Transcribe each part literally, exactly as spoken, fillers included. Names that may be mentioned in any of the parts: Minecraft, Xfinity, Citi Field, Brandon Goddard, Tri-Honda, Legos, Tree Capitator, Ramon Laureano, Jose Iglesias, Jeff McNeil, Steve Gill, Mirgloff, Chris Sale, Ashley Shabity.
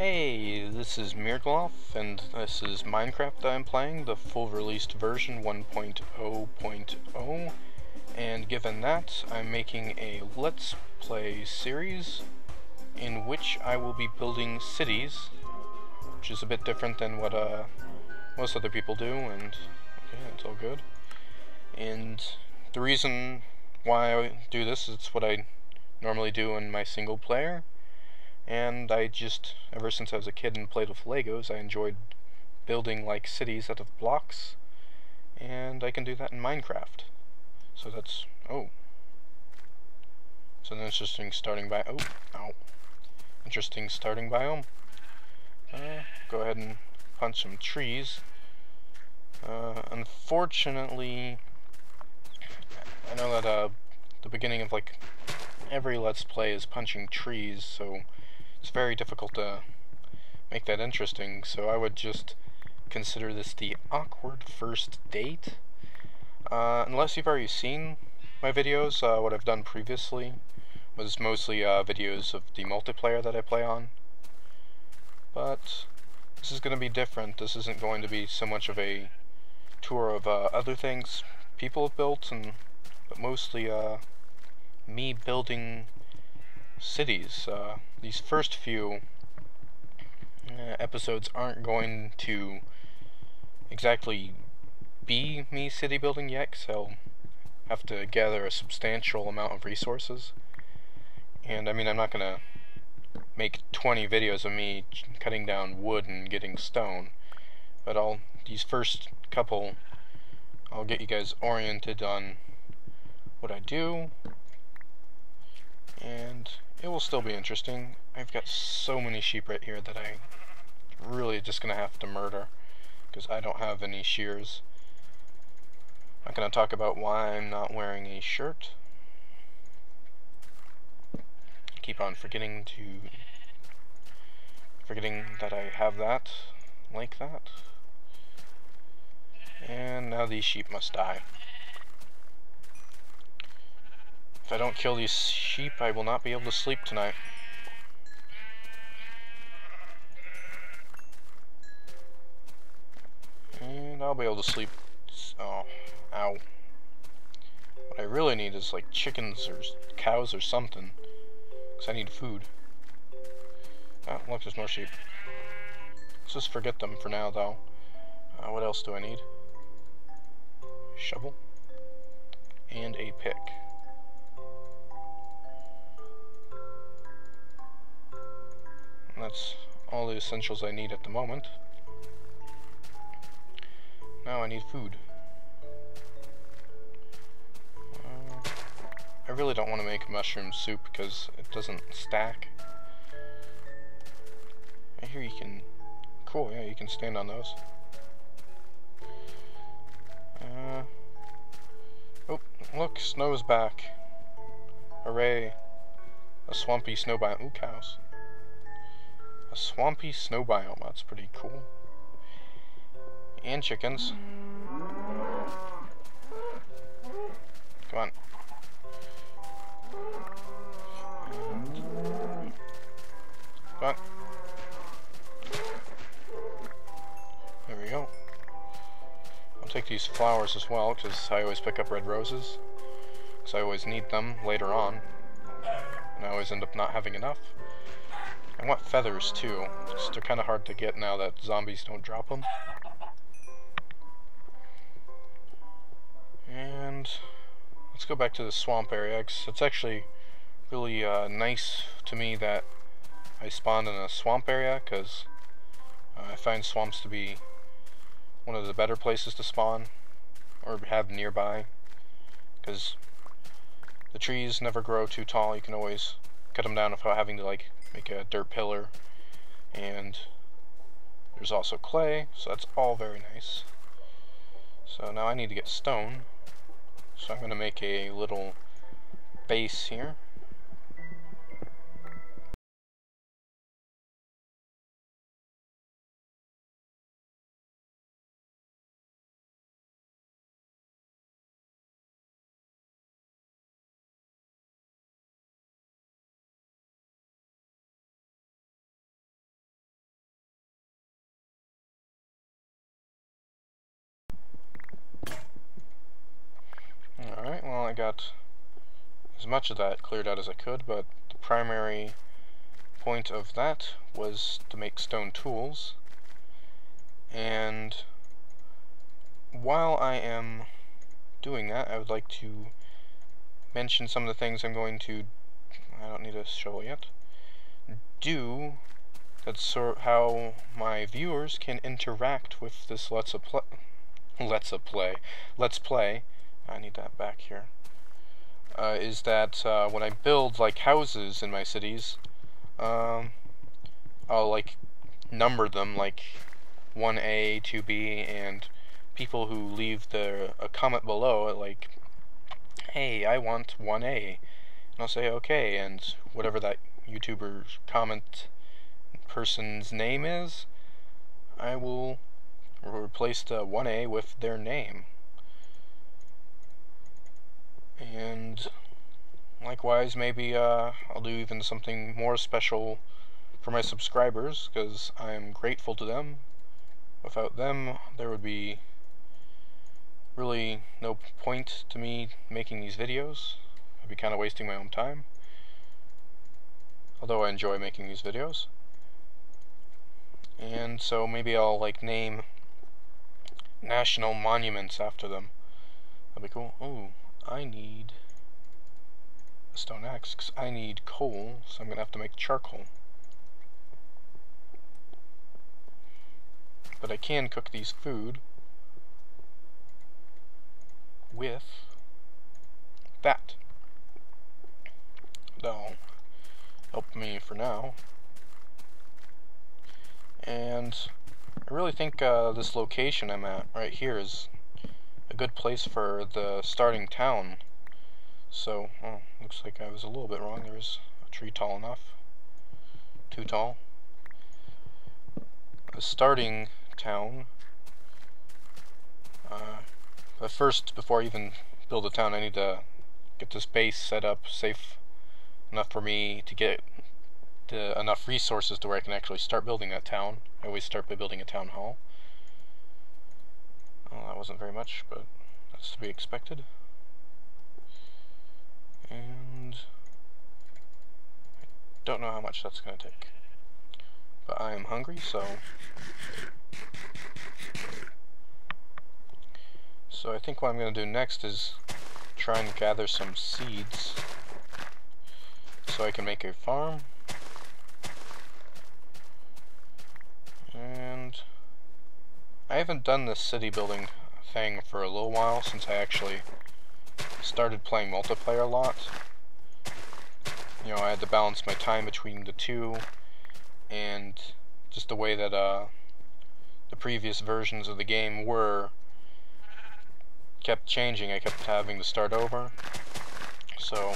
Hey, this is Mirgloff, and this is Minecraft that I'm playing, the full released version one point oh point oh, and given that, I'm making a Let's Play series in which I will be building cities, which is a bit different than what uh, most other people do, and okay, that's all good. And the reason why I do this is it's what I normally do in my single player. And I just, ever since I was a kid and played with Legos, I enjoyed building like cities out of blocks, and I can do that in Minecraft. So that's, oh. So an interesting starting bi- oh, ow. Interesting starting biome. Uh, go ahead and punch some trees. Uh, unfortunately, I know that uh, the beginning of like every Let's Play is punching trees, so it's very difficult to make that interesting, so I would just consider this the awkward first date. Uh, unless you've already seen my videos, uh, what I've done previously was mostly uh, videos of the multiplayer that I play on. But this is going to be different. This isn't going to be so much of a tour of uh, other things people have built, and but mostly uh, me building cities. Uh, these first few uh, episodes aren't going to exactly be me city building yet, because I'll have to gather a substantial amount of resources. And I mean, I'm not going to make twenty videos of me cutting down wood and getting stone, but I'll, these first couple, I'll get you guys oriented on what I do, and it will still be interesting. I've got so many sheep right here that I really just gonna have to murder because I don't have any shears. I'm not gonna talk about why I'm not wearing a shirt. I keep on forgetting to forgetting that I have that like that. And now these sheep must die. If I don't kill these sheep, I will not be able to sleep tonight. And I'll be able to sleep. Oh, ow. What I really need is like chickens or cows or something, because I need food. Oh, look, there's more sheep. Let's just forget them for now, though. Uh, what else do I need? Shovel. And a pick. That's all the essentials I need at the moment. Now I need food. Uh, I really don't want to make mushroom soup because it doesn't stack. I hear you can... Cool, yeah, you can stand on those. Uh, oh, look, snow's back. Hooray. A swampy snow biome. Ooh, cows. A swampy snow biome, that's pretty cool. And chickens. Come on. Come on. There we go. I'll take these flowers as well, because I always pick up red roses. Because I always need them later on. And I always end up not having enough. I want feathers too, because they're kind of hard to get now that zombies don't drop them. And let's go back to the swamp area, because it's actually really uh, nice to me that I spawned in a swamp area, because uh, I find swamps to be one of the better places to spawn, or have nearby, because the trees never grow too tall. You can always cut them down without having to like make a dirt pillar, and there's also clay, so that's all very nice. So now I need to get stone, so I'm going to make a little base here. finally got as much of that cleared out as I could, but the primary point of that was to make stone tools. And while I am doing that, I would like to mention some of the things I'm going to, I don't need a shovel yet, do. That's sort of how my viewers can interact with this let's a play, let's a play, let's play, I need that back here, uh, is that uh, when I build like houses in my cities, um, I'll like number them like one A, two B, and people who leave their, a comment below like, hey, I want one A, and I'll say okay, and whatever that YouTuber's comment person's name is, I will replace the one A with their name. And likewise, maybe uh, I'll do even something more special for my subscribers, because I am grateful to them. Without them, there would be really no point to me making these videos. I'd be kind of wasting my own time, although I enjoy making these videos. And so maybe I'll like name national monuments after them. That'd be cool. Oh, I need a stone axe because I need coal, so I'm going to have to make charcoal. But I can cook these food with that. That'll help me for now. And I really think uh, this location I'm at right here is a good place for the starting town. So, oh, looks like I was a little bit wrong. There was a tree tall enough. Too tall. The starting town. Uh, but first, before I even build a town, I need to get this base set up safe enough for me to get To enough resources to where I can actually start building that town. I always start by building a town hall. Well, that wasn't very much, but that's to be expected. And I don't know how much that's going to take. But I am hungry, so... So I think what I'm going to do next is try and gather some seeds so I can make a farm. And I haven't done this city building thing for a little while since I actually started playing multiplayer a lot. You know, I had to balance my time between the two, and just the way that uh, the previous versions of the game were kept changing. I kept having to start over. So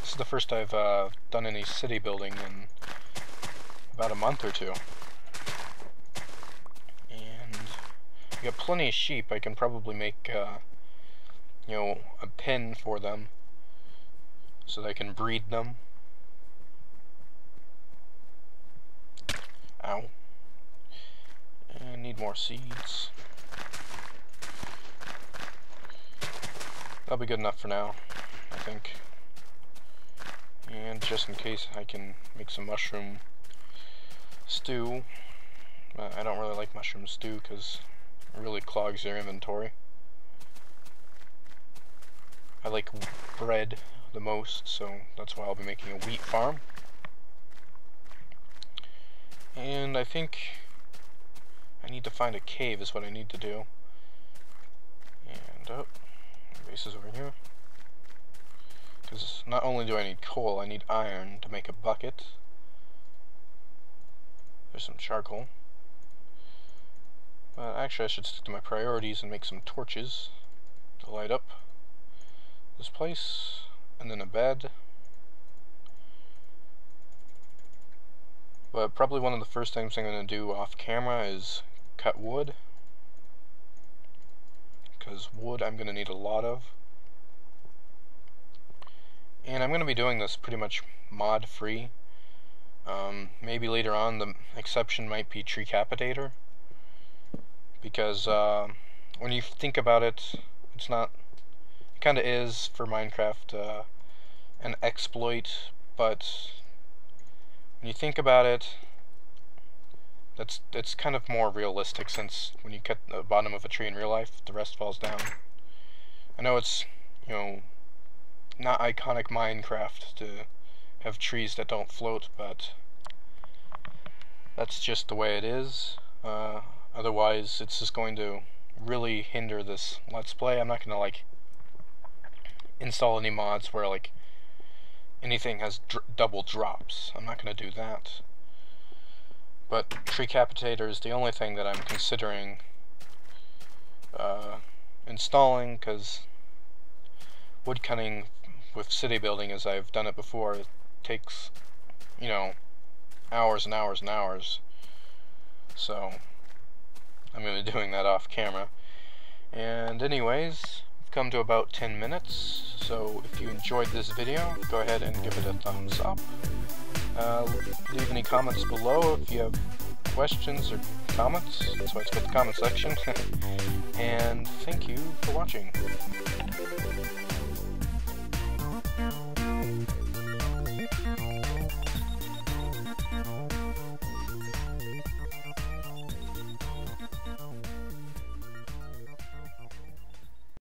this is the first I've uh, done any city building in about a month or two. I got plenty of sheep. I can probably make, uh, you know, a pen for them so that I can breed them. Ow. I need more seeds. That'll be good enough for now, I think. And just in case, I can make some mushroom stew. Uh, I don't really like mushroom stew because really clogs your inventory. I like bread the most, so that's why I'll be making a wheat farm. And I think I need to find a cave is what I need to do. And oh, my base is over here. Because not only do I need coal, I need iron to make a bucket. There's some charcoal. Uh, actually, I should stick to my priorities and make some torches to light up this place, and then a bed. But probably one of the first things I'm going to do off camera is cut wood, because wood I'm going to need a lot of. And I'm going to be doing this pretty much mod free. Um, maybe later on the exception might be Tree Capitator, because uh, when you think about it, it's not It kind of is for Minecraft uh, an exploit, but when you think about it, that's that's kind of more realistic, since when you cut the bottom of a tree in real life, the rest falls down. I know it's, you know, not iconic Minecraft to have trees that don't float, but that's just the way it is. Uh, otherwise, it's just going to really hinder this Let's Play. I'm not gonna like install any mods where like anything has dr double drops. I'm not gonna do that. But Tree Capitator is the only thing that I'm considering uh, installing, because wood cutting with city building, as I've done it before, it takes, you know, hours and hours and hours. So I'm going to be doing that off camera. And anyways, we've come to about ten minutes, so if you enjoyed this video, go ahead and give it a thumbs up. Uh, leave any comments below if you have questions or comments. That's why it's got the comment section. And thank you for watching.